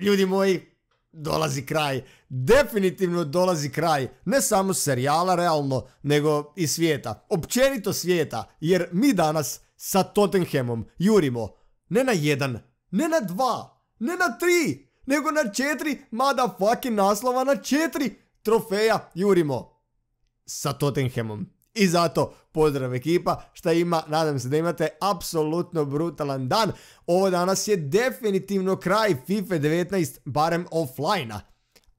Ljudi moji, dolazi kraj, definitivno dolazi kraj, ne samo serijala realno, nego i svijeta, općenito svijeta, jer mi danas sa Tottenhamom jurimo ne na 1, ne na 2, ne na 3, nego na 4, mada fucking naslova, na 4 trofeja jurimo sa Tottenhamom. I zato pozdrav ekipa, šta ima, nadam se da imate apsolutno brutalan dan. Ovo danas je definitivno kraj FIFA 19, barem offline-a.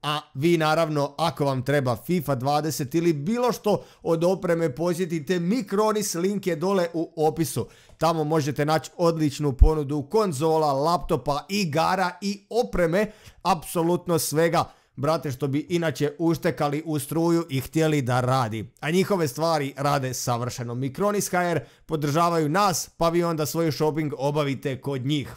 A vi naravno, ako vam treba FIFA 20 ili bilo što od opreme, posjetite MIKRONIS, link je dole u opisu. Tamo možete naći odličnu ponudu konzola, laptopa, igara i opreme, apsolutno svega, brate, što bi inače uštekali u struju i htjeli da radi. A njihove stvari rade savršeno. MIKRONIS.hr podržavaju nas, pa vi onda svoj shopping obavite kod njih.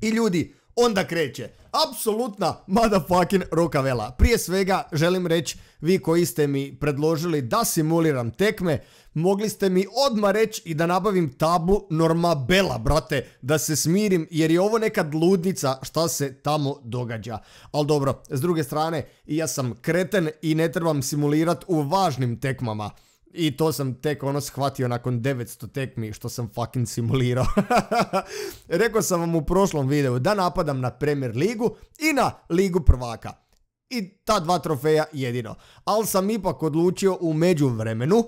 I ljudi, onda kreće apsolutna motherfucking rokavela. Prije svega želim reći, vi koji ste mi predložili da simuliram tekme, mogli ste mi odmah reći i da nabavim tablu Normabela, brate, da se smirim, jer je ovo neka ludnica šta se tamo događa. Ali dobro, s druge strane, ja sam kreten i ne trebam simulirat u važnim tekmama. I to sam tek ono shvatio nakon 900 tekmi što sam fucking simulirao. Rekao sam vam u prošlom videu da napadam na Premier ligu i na Ligu prvaka. I ta dva trofeja jedino. Ali sam ipak odlučio u međuvremenu,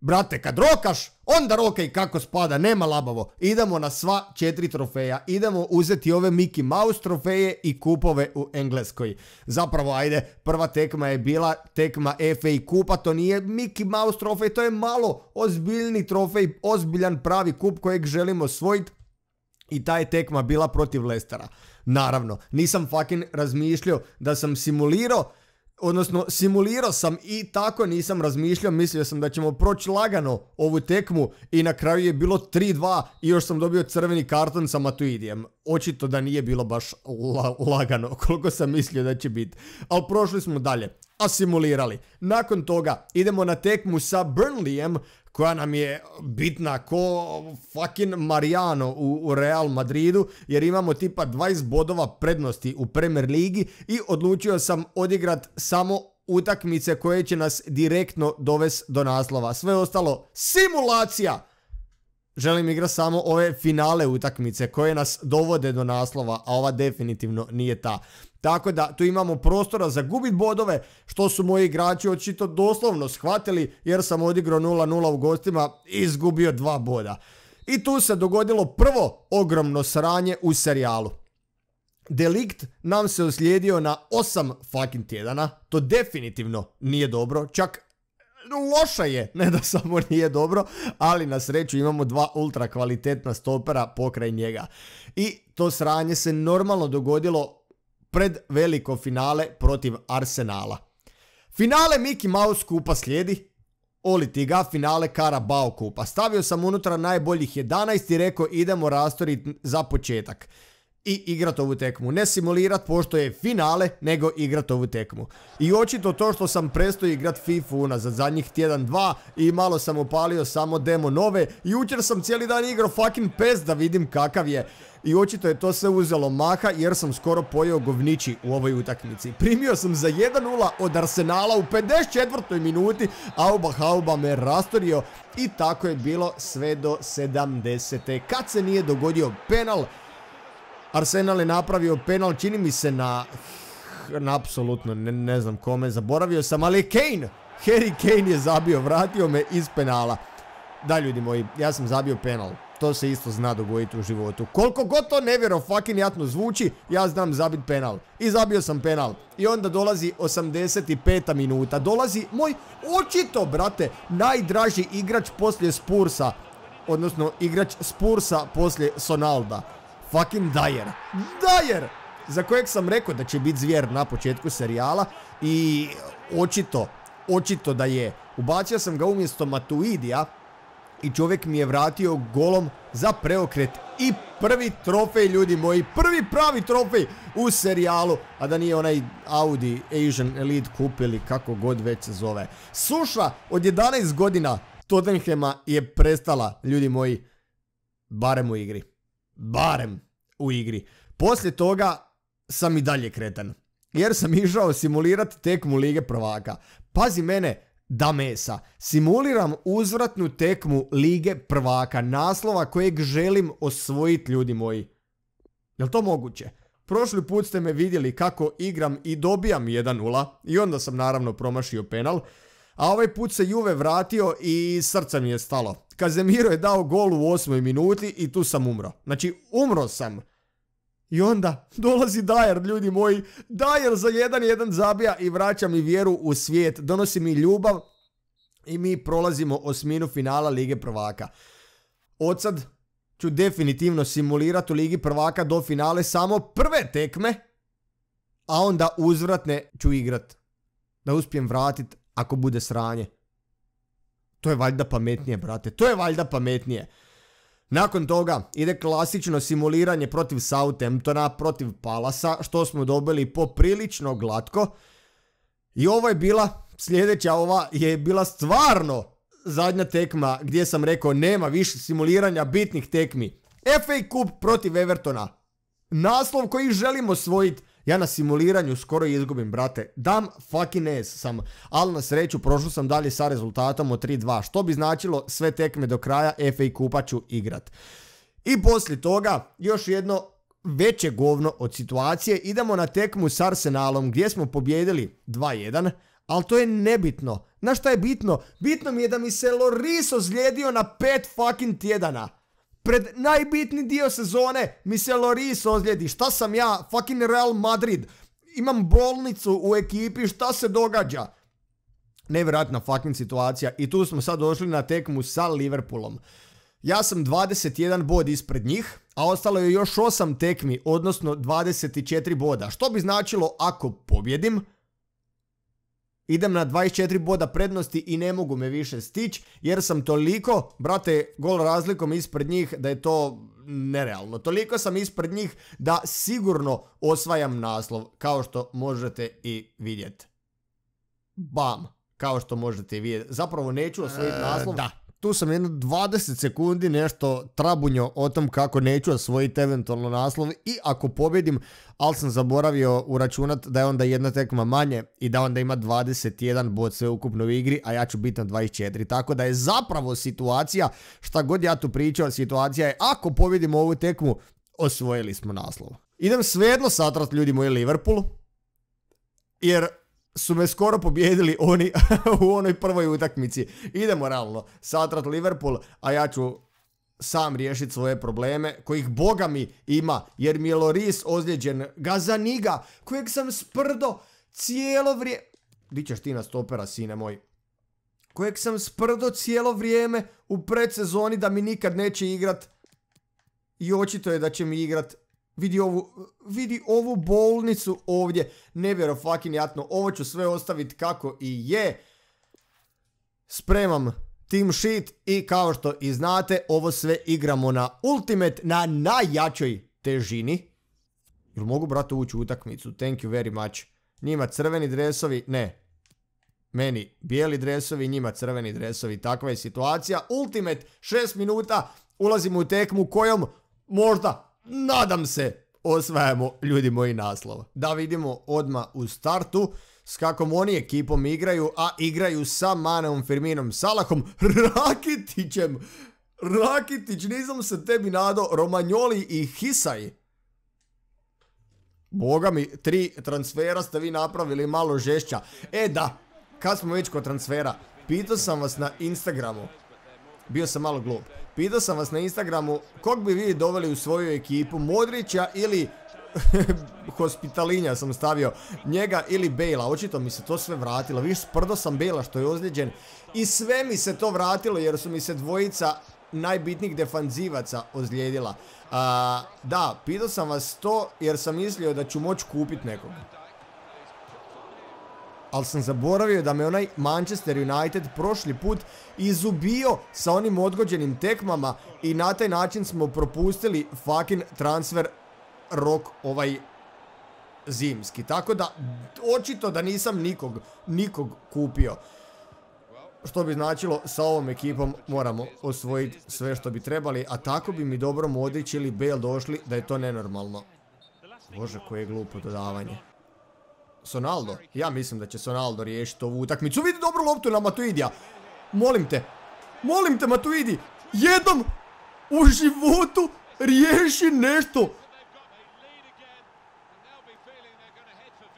brate, kad rokaš, onda rokaj kako spada, nema labavo. Idemo na sva 4 trofeja, idemo uzeti ove Mickey Mouse trofeje i kupove u Engleskoj. Zapravo, ajde, prva tekma je bila tekma FA Kupa, to nije Mickey Mouse trofej, to je malo ozbiljni trofej, ozbiljan pravi kup kojeg želimo osvojiti. I ta je tekma bila protiv Leicestera. Naravno, nisam fucking razmišljao da sam simulirao, odnosno simulirao sam i tako nisam razmišljao, mislio sam da ćemo proći lagano ovu tekmu i na kraju je bilo 3-2 i još sam dobio crveni karton sa Matuidijem. Očito da nije bilo baš lagano koliko sam mislio da će biti, ali prošli smo dalje, a simulirali. Nakon toga idemo na tekmu sa Burnleyem koja nam je bitna ko fucking Mariano u Real Madridu, jer imamo tipa 20 bodova prednosti u Premier ligi i odlučio sam odigrat samo utakmice koje će nas direktno dovesti do naslova. Sve ostalo simulacija! Želim igrati samo ove finale utakmice koje nas dovode do naslova, a ova definitivno nije ta. Tako da tu imamo prostora za gubit bodove, što su moji igrači očito doslovno shvatili, jer sam odigrao 0-0 u gostima i izgubio 2 boda. I tu se dogodilo prvo ogromno sranje u serijalu. Delikt nam se oslijedio na 8 fucking tjedana, to definitivno nije dobro, čak loša je, ne da samo nije dobro, ali na sreću imamo 2 ultra kvalitetna stopera pokraj njega. I to sranje se normalno dogodilo pred veliko finale protiv Arsenala. Finale Mickey Mouse kupa slijedi, oli ti ga, finale Carabao kupa. Stavio sam unutra najboljih 11 i rekao idemo rastoriti za početak i igrat ovu tekmu. Ne simulirat pošto je finale, nego igrat ovu tekmu. I očito to što sam prestao igrat FIFA unazad zadnjih tjedan 2 i malo sam upalio samo demo nove. Jučer sam cijeli dan igrao fucking PES da vidim kakav je. I očito je to sve uzelo maha jer sam skoro pojeo govnići u ovoj utakmici. Primio sam za 1-0 od Arsenala u 54. minuti, Aubameyang me rastorio i tako je bilo sve do 70. kad se nije dogodio penal. Arsenal je napravio penal, čini mi se na apsolutno ne znam kome, zaboravio sam, ali Harry Kane je zabio, vratio me iz penala. Da ljudi moji, ja sam zabio penal, to se isto zna dogoditi u životu. Koliko god to nevjerovatno zvuči, ja znam zabit penal. I zabio sam penal. I onda dolazi 85. minuta, dolazi moj očito, brate, najdraži igrač poslije Spursa, odnosno igrač Spursa poslije Sonalda. Fucking Dyer, za kojeg sam rekao da će biti zvijer na početku serijala i očito da je. Ubacio sam ga umjesto Matuidija i čovjek mi je vratio golom za preokret i prvi trofej, ljudi moji, prvi pravi trofej u serijalu, a da nije onaj Audi Asian Elite Cup ili kako god već se zove. Suša od 11 godina Tottenhema je prestala, ljudi moji, barem u igri. Barem u igri. Poslije toga sam i dalje kretan. Jer sam išao simulirati tekmu Lige prvaka. Pazi mene, da mesa. Simuliram uzvratnu tekmu Lige prvaka, naslova kojeg želim osvojiti, ljudi moji. Jel to moguće? Prošli put ste me vidjeli kako igram i dobijam 1-0 i onda sam naravno promašio penal. A ovaj put se Juve vratio i srce mi je stalo. Kazemiro je dao gol u 8. minuti i tu sam umro. Znači, umro sam. I onda dolazi Dyer, ljudi moji. Dyer za 1-1 zabija i vraća mi vjeru u svijet. Donosi mi ljubav i mi prolazimo osminu finala Lige prvaka. Od sad ću definitivno simulirati u Ligi prvaka do finale samo prve tekme, a onda uzvratne ću igrat. Da uspijem vratit ako bude sranje. To je valjda pametnije, brate. To je valjda pametnije. Nakon toga ide klasično simuliranje protiv Southamptona, protiv Palasa, što smo dobili poprilično glatko. I ovo je bila, sljedeća ova je bila stvarno zadnja tekma gdje sam rekao nema više simuliranja bitnih tekmi. FA Cup protiv Evertona. Naslov koji želimo osvojiti. Ja na simuliranju skoro izgubim, brate. Dam fucking ass sam. Ali na sreću prošao sam dalje sa rezultatom od 3-2. Što bi značilo sve tekme do kraja FA Cupa ću igrat. I poslije toga još jedno veće govno od situacije. Idemo na tekmu s Arsenalom gdje smo pobjedili 2-1. Ali to je nebitno. Znaš šta je bitno? Bitno mi je da mi se Lloris ozlijedio na 5 fucking tjedana. Pred najbitni dio sezone mi se Lloris ozlijedi. Šta sam ja? Fucking Real Madrid. Imam bolnicu u ekipi. Šta se događa? Nevjerojatna fucking situacija. I tu smo sad došli na tekmu sa Liverpoolom. Ja sam 21 bod ispred njih, a ostalo je još 8 tekmi, odnosno 24 boda. Što bi značilo ako pobjedim? Idem na 24 boda prednosti i ne mogu me više stići jer sam toliko, brate, gol razlikom ispred njih da je to nerealno. Toliko sam ispred njih da sigurno osvajam naslov, kao što možete i vidjeti. Bam, kao što možete i vidjeti. Zapravo neću osvojiti naslov. Da. Tu sam jedno 20 sekundi nešto trabunjo o tom kako neću osvojiti eventualno naslov i ako pobjedim, ali sam zaboravio uračunat da je onda jedna tekma manje i da onda ima 21 bod sve ukupno u igri, a ja ću biti na 24. Tako da je zapravo situacija, šta god ja tu pričao, situacija je ako pobjedim ovu tekmu, osvojili smo naslov. Idem svejedno satrat, ljudi moji, Liverpool, jer su me skoro pobjedili oni u onoj prvoj utakmici. Idemo realno satrat Liverpool, a ja ću sam riješiti svoje probleme kojih boga mi ima, jer mi je Lloris ozlijeđen, Gazzaniga kojeg sam sprdo cijelo vrijeme. Di ćeš ti na stopera, sine moj? Kojeg sam sprdo cijelo vrijeme u predsezoni da mi nikad neće igrat i očito je da će mi igrat. Vidi ovu bolnicu ovdje. Nevjerojatno. Ovo ću sve ostaviti kako i je. Spremam team sheet i kao što i znate, ovo sve igramo na ultimate, na najjačoj težini. Jel mogu, brate, ući u utakmicu? Thank you very much. Njima crveni dresovi, ne. Meni bijeli dresovi, njima crveni dresovi. Takva je situacija. Ultimate, 6 minuta. Ulazimo u tekmu kojom možda, nadam se, osvajamo, ljudi moji, naslov. Da vidimo odmah u startu s kakvom oni ekipom igraju, a igraju sa Maneom, Firminom, Salahom, Rakitićem. Rakitić, nisam se tebi nadao, Romagnoli i Hisaj. Boga mi, 3 transfera ste vi napravili malo žešća. E da, kad smo već kod transfera, pitao sam vas na Instagramu. Bio sam malo glup. Pitao sam vas na Instagramu kog bi vi doveli u svoju ekipu, Modrića ili Hospitalinja sam stavio, njega ili Bale-a. Očito mi se to sve vratilo. Viš, sprdo sam Bale-a što je ozlijeđen i sve mi se to vratilo jer su mi se dvojica najbitnijih defanzivaca ozlijedila. Da, pitao sam vas to jer sam mislio da ću moći kupiti nekog. Ali sam zaboravio da me onaj Manchester United prošli put izubio sa onim odgođenim tekmama i na taj način smo propustili fucking transfer rok ovaj zimski. Tako da očito da nisam nikog kupio. Što bi značilo sa ovom ekipom moramo osvojiti sve što bi trebali, a tako bi mi dobro Modrić ili Bale došli da je to nenormalno. Bože, koje je glupo dodavanje. Ronaldo, ja mislim da će Ronaldo riješiti ovu utakmicu. Vidi dobru loptu na Matuidija. Molim te Matuidi, jednom u životu riješi nešto.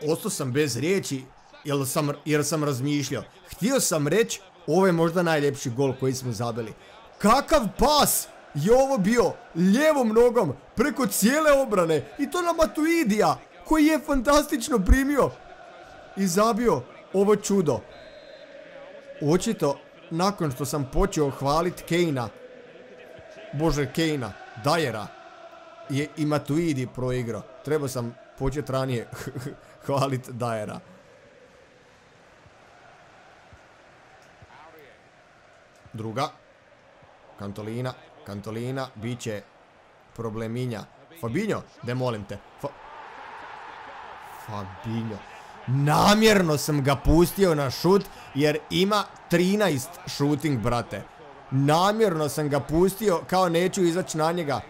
Ostao sam bez riječi jer sam razmišljao. Htio sam reći, ovo je možda najljepši gol koji smo zabili. Kakav pas je ovo bio ljevom nogom preko cijele obrane. I to na Matuidija koji je fantastično primio i zabio ovo čudo. Očito, nakon što sam počeo hvaliti Kane-a, Bože Kane-a, Dajera, je i Matuidi proigrao. Trebao sam početi ranije hvaliti Dajera. Druga. Kantolina, bit će probleminja. Fabinho, de molim te. Fabinho. Namjerno sam ga pustio na šut jer ima 13 shooting, brate. Namjerno sam ga pustio kao neću izaći na njega.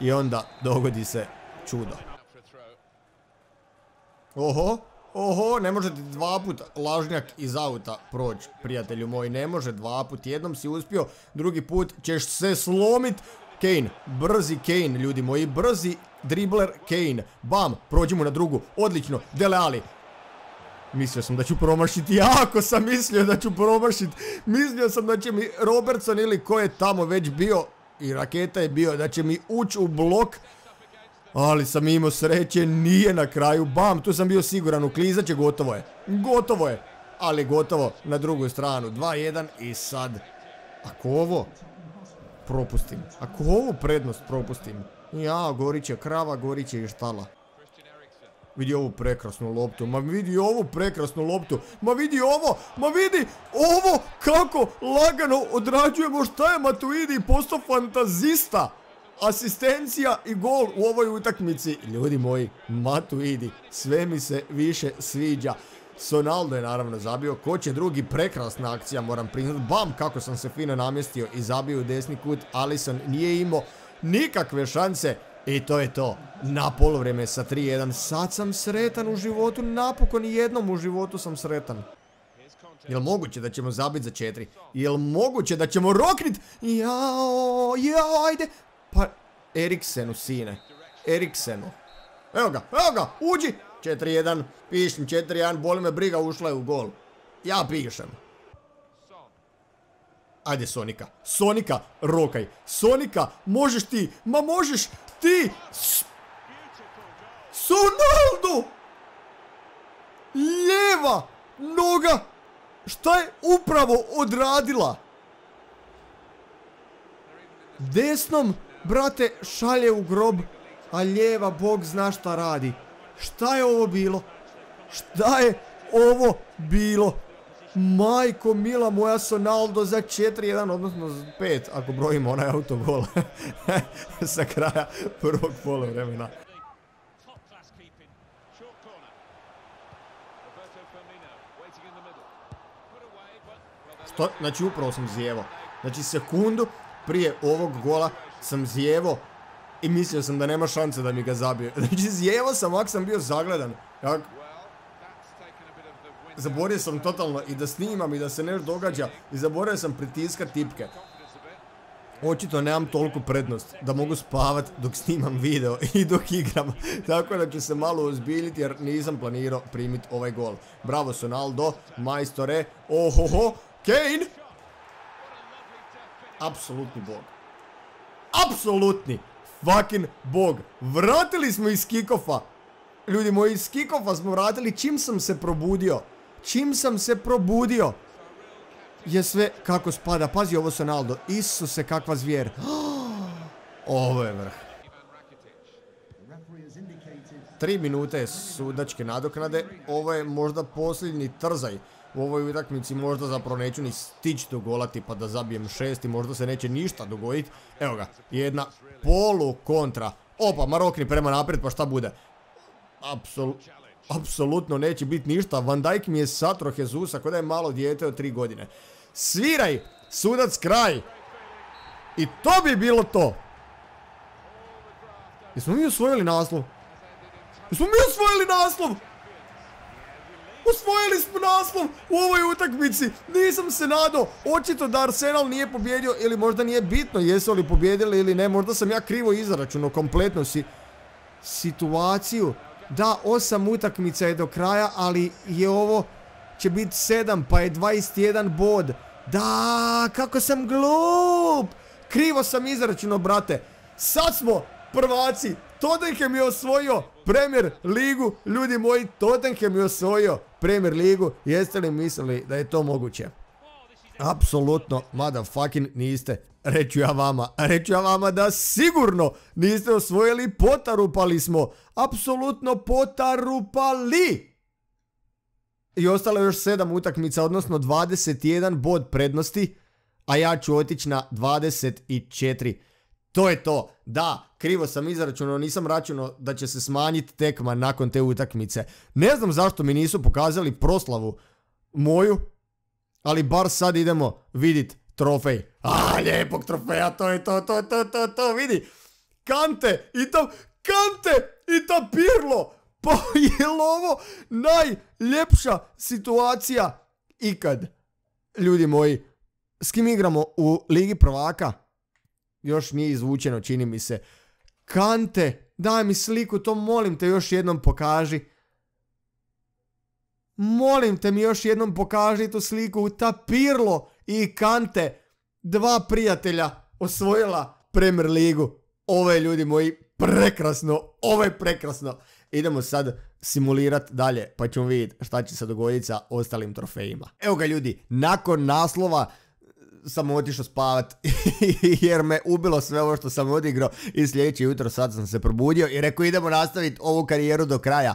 I onda dogodi se čudo. Oho, ne možete dva puta lažnjak iz auta proći, prijatelju moj. Ne može dva put, jednom si uspio, drugi put ćeš se slomit. Kane, brzi Kane, ljudi moji, brzi dribler Kane. Bam, prođemo na drugu, odlično, Dele Alli. Mislio sam da ću promašiti, jako sam mislio da ću promašiti. Mislio sam da će mi Robertson ili ko je tamo već bio, i raketa je bio, da će mi ući u blok. Ali sam imao sreće, nije na kraju. Bam, tu sam bio siguran, uklizat će, gotovo je. Gotovo je, ali gotovo na drugu stranu. 2-1 i sad, ako ovo propustim, ako ovu prednost propustim, ja, goriće krava, goriće i štala. Vidi ovu prekrasnu loptu, ma vidi ovo kako lagano odrađujemo. Šta je Matuidi postao fantazista? Asistencija i gol u ovoj utakmici. Ljudi moji, Matuidi, sve mi se više sviđa. Ronaldo je naravno zabio, ko će drugi, prekrasna akcija, moram priznat. Bam, kako sam se fino namjestio i zabio u desni kut. Alisson nije imao nikakve šanse i to je to. Na polovreme sa 3-1, sad sam sretan u životu, napokon jednom u životu sam sretan. Jel moguće da ćemo zabiti za 4? Jel moguće da ćemo roknit? Jao, ajde. Pa, Eriksenu, sine, Eriksenu. Evo ga, uđi. 4-1, pišem 4-1, boli me briga, ušla je u gol. Ja pišem. Ajde Sonika, rokaj. Sonika, možeš ti, ma možeš ti. Ronaldo! Lijeva noga, šta je upravo odradila? Desnom, brate, šalje u grob, a lijeva, Bog zna šta radi. Šta je ovo bilo? Šta je ovo bilo? Majko mila moja, Ronaldo za 4-1, odnosno za 5, ako brojimo onaj autogol sa kraja prvog poluvremena. Što? Znači upravo sam zjevao. Znači sekundu prije ovog gola sam zjevao. I mislio sam da nema šanse da mi ga zabije. Znači zjevao sam, ako sam bio zagledan. Zaborio sam totalno i da snimam i da se nešto događa. I zaborio sam pritiska tipke. Očito nemam toliku prednost da mogu spavat dok snimam video i dok igram. Tako da ću se malo ozbiljiti jer nisam planirao primiti ovaj gol. Bravo Ronaldo, majstore. Ohoho, Kane! Apsolutni bog. Apsolutni! Fucking bog, vratili smo iz kikofa. Ljudi moji, iz kikofa smo vratili. Čim sam se probudio je sve kako spada. Pazi ovo, Ronaldo, Isuse kakva zvijer. Ovo je vrh. 3 minute sudačke nadoknade. Ovo je možda posljednji trzaj u ovoj utakmici. Možda zapravo neću ni stići dogolati pa da zabijem 6 i možda se neće ništa dogoditi. Evo ga, jedna polu kontra. Opa, marokni prema naprijed, pa šta bude? Apsolutno neće biti ništa. Van Dijk mi je satro Jezusa, kod je malo dijete od 3 godine. Sviraj, sudac, kraj. I to bi bilo to. Jesmo mi osvojili naslov? Smo mi osvojili naslov? Osvojili smo naslov u ovoj utakmici. Nisam se nadao. Očito da Arsenal nije pobjedio ili možda nije bitno jesu li pobjedili ili ne. Možda sam ja krivo izračunao kompletno situaciju. Da, 8 utakmica je do kraja, ali je ovo će biti 7 pa je 21 bod. Da, kako sam glup. Krivo sam izračunao, brate. Sad smo prvaci. Tottenham je osvojio Premier Ligu. Ljudi moji, Tottenham je osvojio Premier Ligu. Jeste li mislili da je to moguće? Apsolutno, motherfucking niste. Reću ja vama da sigurno niste osvojili. Potarupali smo. Apsolutno potarupali. I ostalo još 7 utakmica, odnosno 21 bod prednosti. A ja ću otići na 24. To je to. Da, krivo sam izračunao, nisam računao da će se smanjiti tekma nakon te utakmice. Ne znam zašto mi nisu pokazali proslavu moju, ali bar sad idemo vidit trofej. A, lijepog trofeja, to je to, to, vidi. Kante i to Pirlo. Pa je li ovo najljepša situacija ikad? Ljudi moji, s kim igramo u Ligi prvaka? Još nije izvučeno, čini mi se. Kante, daj mi sliku, to molim te još jednom pokaži. Molim te mi još jednom pokaži tu sliku. Ta Pirlo i Kante, dva prijatelja, osvojila Premier Ligu. Ovo je, ljudi moji, prekrasno. Ovo je prekrasno. Idemo sad simulirati dalje, pa ćemo vidjeti šta će se dogoditi sa ostalim trofejima. Evo ga, ljudi, nakon naslova sam otišao spavat jer me ubilo sve ovo što sam odigrao i sljedeće jutro sad sam se probudio i rekao idemo nastaviti ovu karijeru do kraja.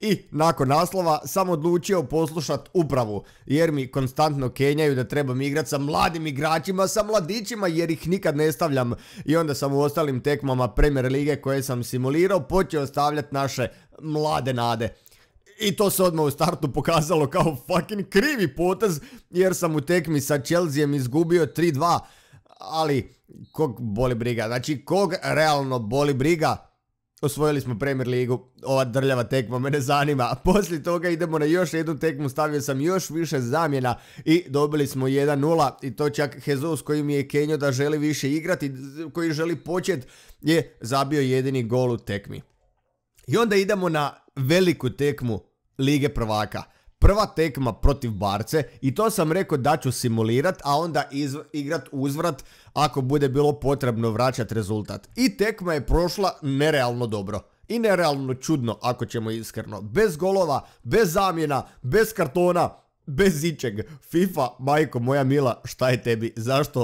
I nakon naslova sam odlučio poslušat upravu jer mi konstantno kenjaju da trebam igrati sa mladim igračima, sa mladićima jer ih nikad ne stavljam. I onda sam u ostalim tekmama Premier Lige koje sam simulirao počeo stavljati naše mlade nade. I to se odmah u startu pokazalo kao fucking krivi potez jer sam u tekmi sa Chelseaem izgubio 3-2. Ali kog boli briga, znači kog realno boli briga. Osvojili smo Premier Ligu, ova drljava tekma mene zanima, a poslije toga idemo na još jednu tekmu, stavio sam još više zamjena i dobili smo 1-0 i to čak Jesus koji mi je kenjao da želi više igrati, koji želi početi, je zabio jedini gol u tekmi. I onda idemo na veliku tekmu Lige prvaka. Prva tekma protiv Barce i to sam rekao da ću simulirat, a onda igrat uzvrat ako bude bilo potrebno vraćat rezultat. I tekma je prošla nerealno dobro i nerealno čudno ako ćemo iskreno. Bez golova, bez zamjena, bez kartona, bez ičeg. FIFA, majko moja mila, šta je tebi?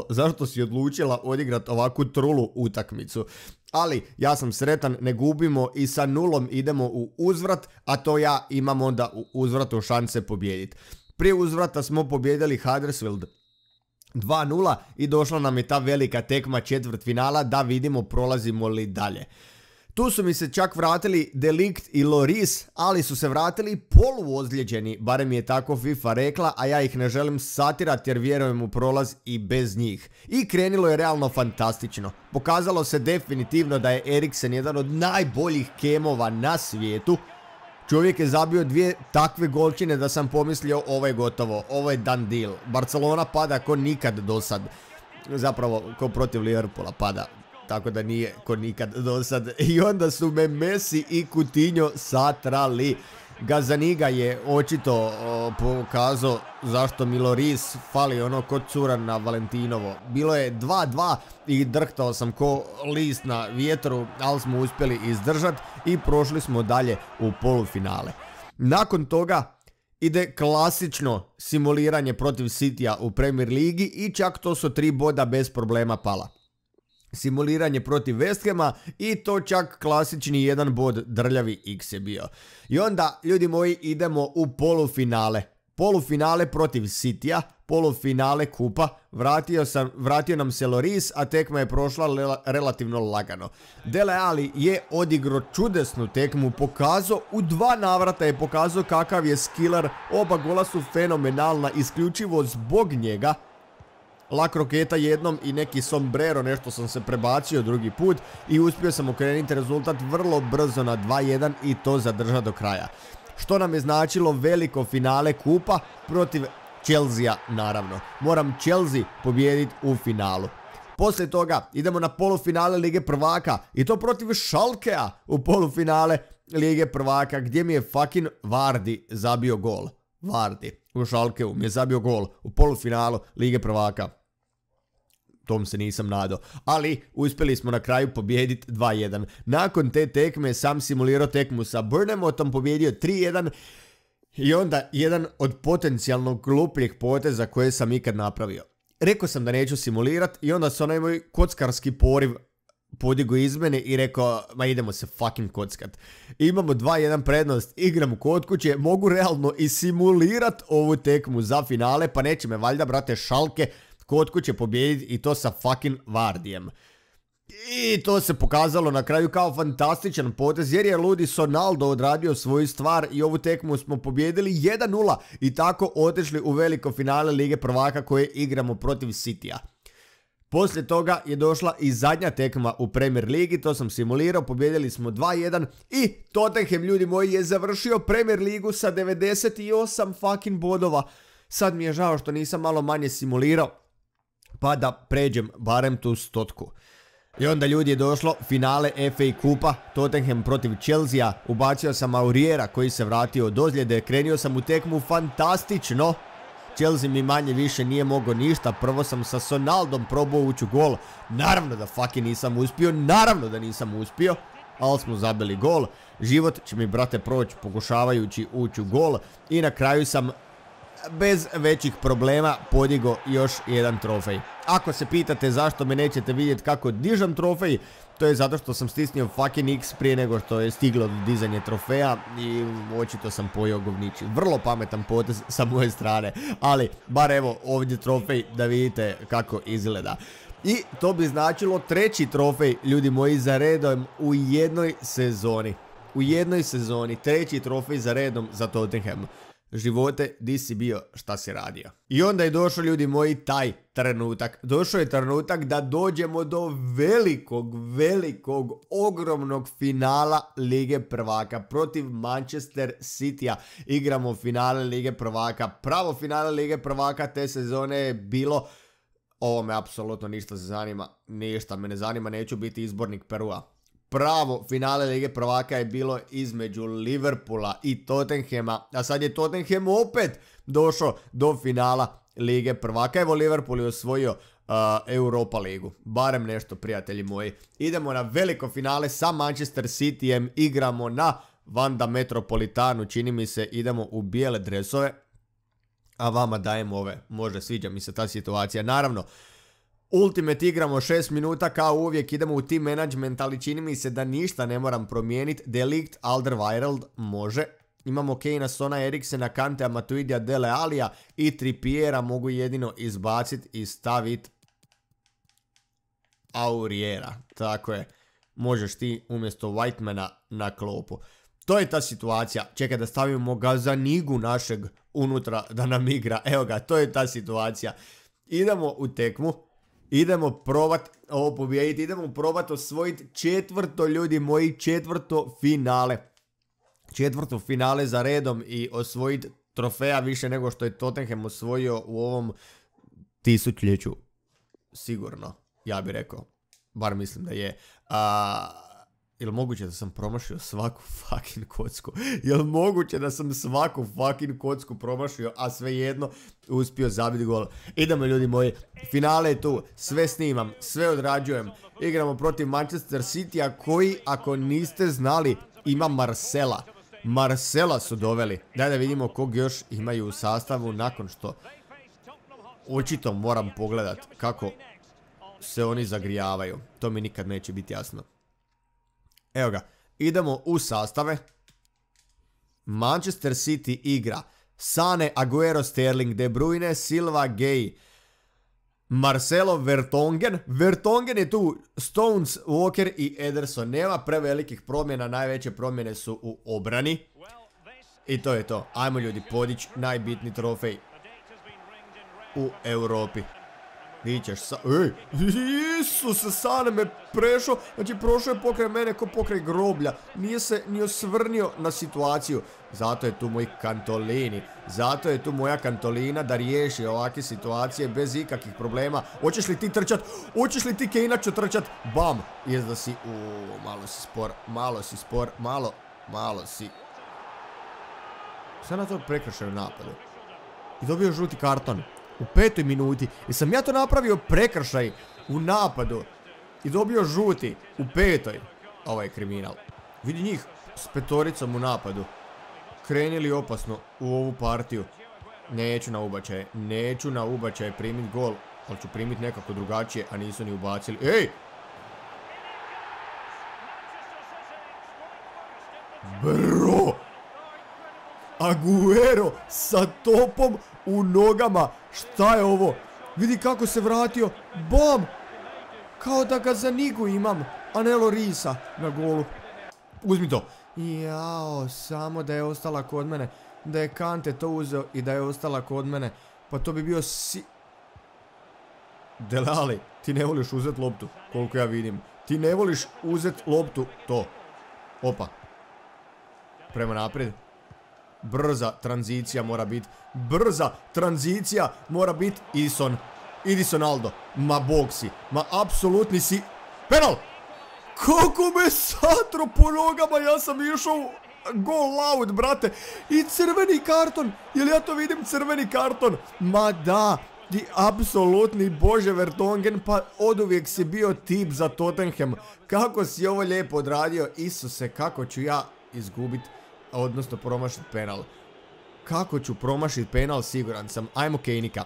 Zašto si odlučila odigrat ovakvu trulu utakmicu? Ali ja sam sretan, ne gubimo i sa 0 idemo u uzvrat, a to ja imam onda u uzvratu šanse pobijediti. Prije uzvrata smo pobijedili Huddersfield 2-0 i došla nam je ta velika tekma četvrtfinala da vidimo prolazimo li dalje. Tu su mi se čak vratili De Ligt i Lloris, ali su se vratili poluozljeđeni, barem je tako FIFA rekla, a ja ih ne želim satirati jer vjerujem u prolaz i bez njih. I krenilo je realno fantastično. Pokazalo se definitivno da je Eriksen jedan od najboljih kemova na svijetu. Čovjek je zabio 2 takve golčine da sam pomislio ovo je gotovo, ovo je done deal. Barcelona pada ko nikad do sad, zapravo ko protiv Liverpoola pada. Tako da nije ko nikad do sad. I onda su me Messi i Coutinho satrali. Gazzaniga je očito pokazao zašto mi Lloris fali ono ko cura na Valentinovo. Bilo je 2-2 i drhtao sam ko list na vjetru, ali smo uspjeli izdržati i prošli smo dalje u polufinale. Nakon toga ide klasično simuliranje protiv Cityja u Premier Ligi i čak to su 3 boda bez problema pala. Simuliranje protiv West Hama i to čak klasični 1 bod, drljavi X je bio. I onda, ljudi moji, idemo u polufinale. Polufinale protiv Cityja, polufinale kupa. Vratio nam se Lloris, a tekma je prošla relativno lagano. Dele Alli je odigrao čudesnu tekmu, pokazao, u 2 navrata je pokazao kakav je skiller, oba gola su fenomenalna, isključivo zbog njega. lak roketa jednom i neki sombrero, nešto sam se prebacio drugi put i uspio sam okrenuti rezultat vrlo brzo na 2-1 i to zadrža do kraja. Što nam je značilo veliko finale kupa protiv Chelsea, naravno. Moram Chelsea pobijediti u finalu. Poslije toga idemo na polufinale Lige prvaka i to protiv Schalkea u polufinale Lige prvaka gdje mi je fucking Vardy zabio gol. Vardy u Schalkeu mi je zabio gol u polufinalu Lige prvaka. Tom se nisam nadao, ali uspjeli smo na kraju pobijediti 2-1. Nakon te tekme sam simulirao tekmu sa Burnhamom, pobijedio 3-1 i onda jedan od potencijalno glupljih poteza koje sam ikad napravio. Rekao sam da neću simulirat i onda se onaj moj kockarski poriv podigo iz mene i rekao, ma idemo se fucking kockat. Imamo 2-1 prednost, igram kod kuće, mogu realno i simulirat ovu tekmu za finale, pa neće me valjda, brate, Schalke kod kuće pobijediti i to sa fucking Vardijem. I to se pokazalo na kraju kao fantastičan potez jer je ludi Ronaldo odradio svoju stvar i ovu tekmu smo pobijedili 1-0 i tako otišli u veliko finale Lige prvaka koje igramo protiv Cityja. Poslije toga je došla i zadnja tekma u Premier Ligi, to sam simulirao, pobijedili smo 2-1 i Tottenham, ljudi moji, je završio Premier Ligu sa 98 fucking bodova. Sad mi je žao što nisam malo manje simulirao pa da pređem barem tu stotku. I onda, ljudi, je došlo finale FA Kupa, Tottenham protiv Chelsea-a, ubacio sam Auriera koji se vratio od ozljede, krenio sam u tekmu fantastično, Chelsea mi manje više nije mogao ništa, prvo sam sa Ronaldom probao ući u gol, naravno da fucking nisam uspio, ali smo zabili gol, život će mi, brate, proći pokušavajući ući u gol i na kraju sam bez većih problema podigo još jedan trofej. Ako se pitate zašto me nećete vidjeti kako dižem trofej, to je zato što sam stisnio fucking X prije nego što je stiglo do dizanje trofeja i očito sam pojeo govnići. Vrlo pametan potez sa moje strane, ali bar evo ovdje trofej da vidite kako izgleda. I to bi značilo treći trofej, ljudi moji, za redom u jednoj sezoni. U jednoj sezoni treći trofej za redom za Tottenham. Živote, di si bio, šta si radio. I onda je došao, ljudi moji, taj trenutak. Došao je trenutak da dođemo do velikog, ogromnog finala Lige prvaka protiv Manchester Cityja. Igramo finale Lige prvaka. Pravo finale Lige prvaka te sezone je bilo... Ovo me apsolutno ništa se zanima. Ništa me ne zanima, neću biti izbornik Perua. Pravo finale Lige prvaka je bilo između Liverpoola i Tottenhema, a sad je Tottenham opet došao do finala Lige prvaka. Evo, Liverpool je osvojio Europa ligu, barem nešto, prijatelji moji. Idemo na veliko finale sa Manchester Cityjem, igramo na Vanda Metropolitanu, čini mi se, idemo u bijele dresove, a vama dajem ove, možda sviđa mi se ta situacija, naravno. Ultimate igramo 6 minuta, kao uvijek idemo u team management, ali čini mi se da ništa ne moram promijeniti. Delict, Alderweireld, može. Imamo Kane, Sona, Eriksena, Kantea, Matuidija, Dele Alija i Trippiera mogu jedino izbaciti i staviti Auriera. Tako je, možeš ti umjesto Whitemana na klopu. To je ta situacija. Čekaj da stavimo Gazzanigu našeg unutra da nam igra. Evo ga, to je ta situacija. Idemo u tekmu. Idemo probat ovo pobijediti, idemo probat osvojiti četvrto, ljudi moji, četvrto finale. Četvrto finale za redom i osvojiti trofeja više nego što je Tottenham osvojio u ovom tisućljeću. Sigurno, ja bih rekao, bar mislim da je. Jel moguće da sam promašio svaku fucking kocku? Jel moguće da sam svaku fucking kocku promašio, a svejedno uspio zabiti gol? Idemo, ljudi moji, finale je tu, sve snimam, sve odrađujem. Igramo protiv Manchester Cityja koji, ako niste znali, ima Marcela. Marcela su doveli. Daj da vidimo kog još imaju u sastavu nakon što... Očito moram pogledat kako se oni zagrijavaju. To mi nikad neće biti jasno. Evo ga, idemo u sastave. Manchester City igra Sane, Agüero, Sterling, De Bruyne, Silva, Gay, Marcelo, Vertonghen. Vertonghen je tu, Stones, Walker i Ederson. Nema prevelikih promjena, najveće promjene su u obrani. I to je to. Ajmo, ljudi, podići najbitniji trofej u Europi. Vićeš sa... Ej, Isuse, Sane me prešao, znači prošao je pokraj mene ko pokraj groblja. Nije se ni osvrnio na situaciju. Zato je tu moj Kantolini. Zato je tu moja Kantolina da riješi ovakve situacije bez ikakvih problema. Hoćeš li ti trčat? Hoćeš li ti Kejnaču trčat? Bam! Jest da si... Uuu, malo si spor. Sad na to prekršaju napadu. I dobio žuti karton. U 5. minuti. I sam ja to napravio prekršaj u napadu. I dobio žuti. U 5. Ovo je kriminal. Vidi njih s petoricom u napadu. Krenili opasno u ovu partiju. Neću na ubačaje. Neću na ubačaje primit gol. Ali ću primit nekako drugačije. A nisu ni ubacili. Ej! Bro! Agüero sa topom u nogama. Šta je ovo? Vidi kako se vratio. Bom! Kao da ga za Nigu imam. A ne Llorisa na golu. Uzmi to. Jao, samo da je ostala kod mene. Da je Kante to uzeo i da je ostala kod mene. Pa to bi bio si... Dele Alli, ti ne voliš uzet loptu. Koliko ja vidim. Ti ne voliš uzet loptu. To. Opa. Prema naprijed. Brza tranzicija mora biti. Brza tranzicija mora biti. Ison. Edison Aldo. Ma bog si. Ma apsolutni si. Penal! Kako me satro po nogama. Ja sam išao go loud, brate. I crveni karton. Jel ja to vidim? Crveni karton. Ma da. Ti apsolutni Bože Vertonghen, pa oduvijek si bio tip za Tottenham. Kako si ovo lijepo odradio. Isuse, kako ću ja izgubit, odnosno promašit penal. Kako ću promašit penal, siguran sam. Ajmo Kejnika.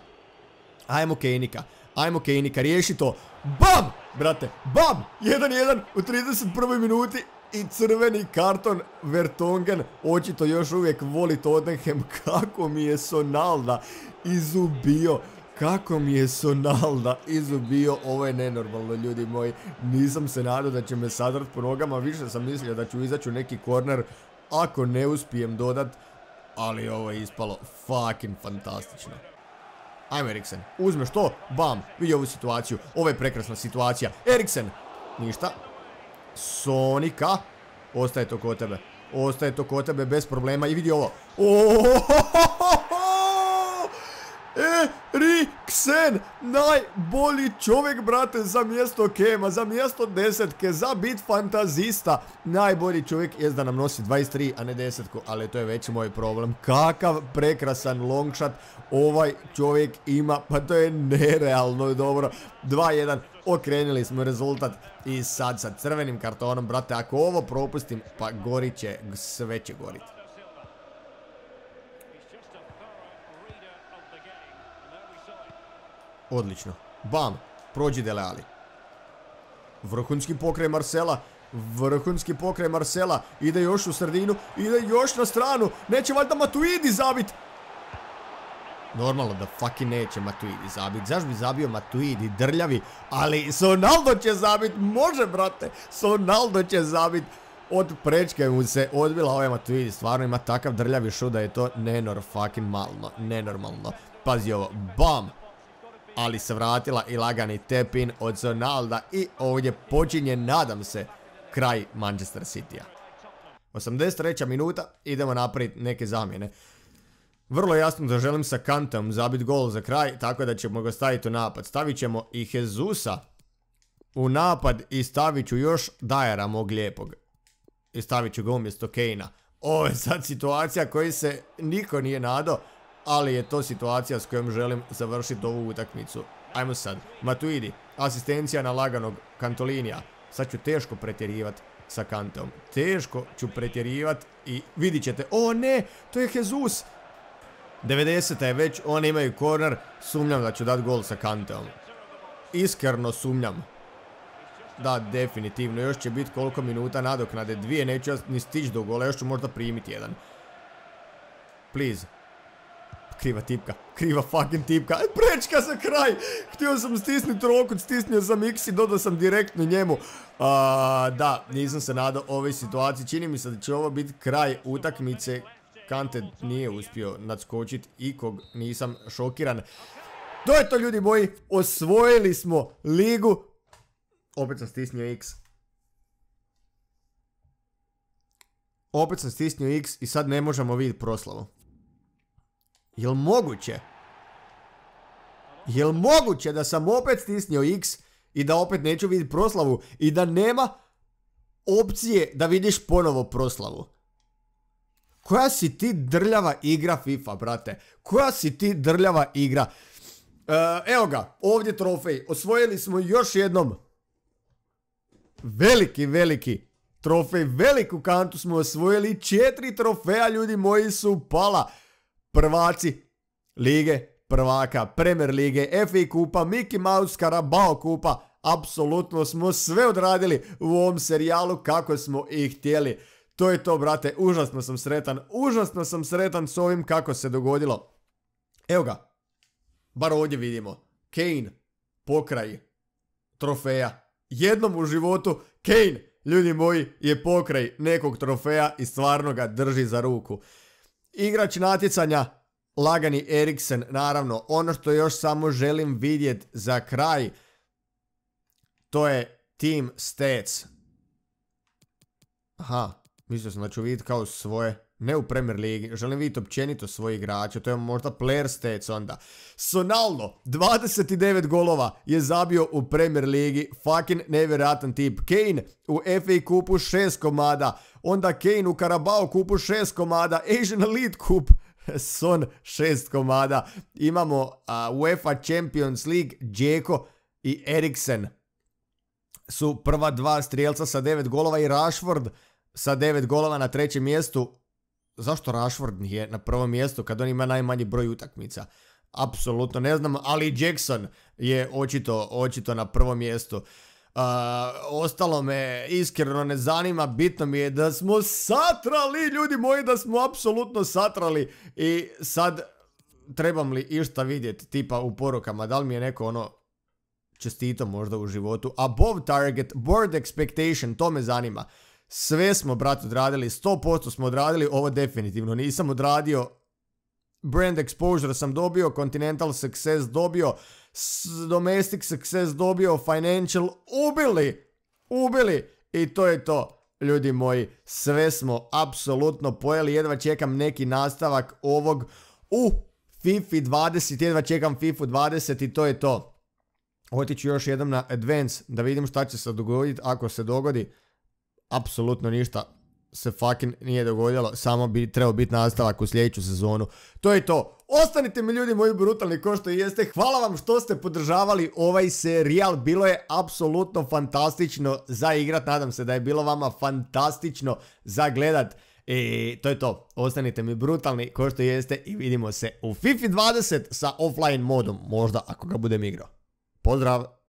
Ajmo Kejnika. Ajmo Kejnika, riješi to. Bam! Brate, bam! 1-1 u 31. minuti i crveni karton. Vertonghen očito još uvijek voli Tottenham. Kako mi je Sonalda izubio. Kako mi je Sonalda izubio. Ovo je nenormalno, ljudi moji. Nisam se nadao da će me sadrat po nogama. Više sam mislio da ću izaći u neki korner ako ne uspijem dodat, ali ovo je ispalo fucking fantastično. Ajmo Eriksen, uzmeš to, bam, vidi ovu situaciju, ovo je prekrasna situacija. Eriksen, ništa, Sonika, ostaje to kod tebe, ostaje to kod tebe bez problema i vidi ovo. Eriksen, najbolji čovjek, brate, za mjesto Kema, za mjesto desetke, za bit fantazista. Najbolji čovjek je da nam nosi 23, a ne desetku, ali to je već moj problem. Kakav prekrasan longshot ovaj čovjek ima, pa to je nerealno dobro. 2-1, okrenili smo rezultat i sad sa crvenim kartonom, brate, ako ovo propustim, pa gorit će, sve će goriti. Odlično. Bam. Prođi Dele Alli. Vrhunski pokraj Marcela. Vrhunski pokraj Marcela. Ide još u sredinu. Ide još na stranu. Neće valjda Matuidi zabit. Normalno da fucking neće Matuidi zabit. Zašto bi zabio Matuidi drljavi? Ali Sonaldo će zabit. Može, brate. Sonaldo će zabit. Od prečke mu se odbila ovaj Matuidi. Stvarno ima takav drljavi šut da je to nenormalno. Pazi ovo. Bam. Ali se vratila i lagani tap-in od Sonalda i ovdje počinje, nadam se, kraj Manchester Cityja. 83. minuta, idemo napraviti neke zamjene. Vrlo jasno da želim sa Kantom zabiti gol za kraj, tako da ćemo ga staviti u napad. Stavit ćemo i Jezusa u napad i stavit ću još Dajera, mog lijepog. I stavit ću ga umjesto Kejna. Ovo je sad situacija koju se niko nije nadao. Ali je to situacija s kojom želim završiti ovu utakmicu. Ajmo sad. Matuidi. Asistencija na laganog Kantolinija. Sad ću teško pretjerivati sa Kantom. Teško ću pretjerivati i vidit ćete. O ne! To je Jesus! 90. je već. Oni imaju korner. Sumnjam da ću dati gol sa Kantom. Iskreno sumnjam. Da, definitivno. Još će biti koliko minuta nadoknade. 2, neću ja ni stići do gola. Još ću možda primiti 1. Please. Kriva tipka, kriva fucking tipka. Prečka za kraj. Htio sam stisniti ruku, stisnio sam X i dodao sam direktno njemu. Da, nisam se nadao ovoj situaciji. Čini mi se da će ovo biti kraj utakmice. Kante nije uspio nadskočiti ikog, nisam šokiran. To je to, ljudi moji, osvojili smo ligu. Opet sam stisnio X. Opet sam stisnio X i sad ne možemo vidjeti proslavu. Jel moguće? Jel moguće da sam opet stisnio X i da opet neću vidjeti proslavu i da nema opcije da vidiš ponovo proslavu? Koja si ti drljava igra FIFA, brate? Koja si ti drljava igra? Evo ga, ovdje trofej. Osvojili smo još jednom veliki trofej. Veliku kantu smo osvojili. 4 trofeja, ljudi moji, su pala. Prvaci Lige prvaka, Premier Lige, FA Kupa, Mickey Mouse, Carabao Kupa. Apsolutno smo sve odradili u ovom serijalu kako smo i htjeli. To je to, brate, užasno sam sretan. Užasno sam sretan s ovim kako se dogodilo. Evo ga, bar ovdje vidimo Kane, pokraj trofeja. Jednom u životu Kane, ljudi moji, je pokraj nekog trofeja i stvarno ga drži za ruku. Igrač natjecanja lagani Eriksen, naravno. Ono što još samo želim vidjeti za kraj, to je team stats. Aha, mislio sam da ću vidjeti kao svoje, ne u Premier Ligi, želim vidjeti općenito svoje igrače, to je možda player stats onda. Ronaldo, 29 golova je zabio u Premier Ligi, fucking nevjerojatan tip. Kane u FA Kupu 6 komada, onda Kane u Carabao Kupu 6 komada, Asian Elite Kup, Son 6 komada, imamo UEFA Champions League, Džeko i Eriksen su prva dva strijelca sa 9 golova i Rashford sa 9 golova na trećem mjestu. Zašto Rashford nije na prvom mjestu kad on ima najmanji broj utakmica? Apsolutno ne znam, ali Jackson je očito na prvom mjestu. Ostalo me iskreno ne zanima, bitno mi je da smo satrali, ljudi moji, da smo apsolutno satrali. I sad trebam li išta vidjeti tipa u porukama, da li mi je neko ono čestito možda u životu? Above target, board expectation, to me zanima. Sve smo, brat, odradili, 100% smo odradili, ovo definitivno nisam odradio. Brand exposure sam dobio, continental success dobio, domestic success dobio, financial, ubili i to je to, ljudi moji. Sve smo apsolutno pojeli, jedva čekam neki nastavak ovog u FIFA 20, jedva čekam FIFA 20 i to je to. Otiću još jednom na advance da vidim šta će se dogoditi ako se dogodi. Apsolutno ništa se fucking nije dogodilo, samo bi trebao biti nastavak u sljedeću sezonu. To je to. Ostanite mi, ljudi moji, brutalni ko što jeste. Hvala vam što ste podržavali ovaj serijal. Bilo je apsolutno fantastično za igrat. Nadam se da je bilo vama fantastično za gledat. I to je to. Ostanite mi brutalni ko što jeste i vidimo se u FIFA 20 sa offline modom. Možda ako ga budem igrao. Pozdrav!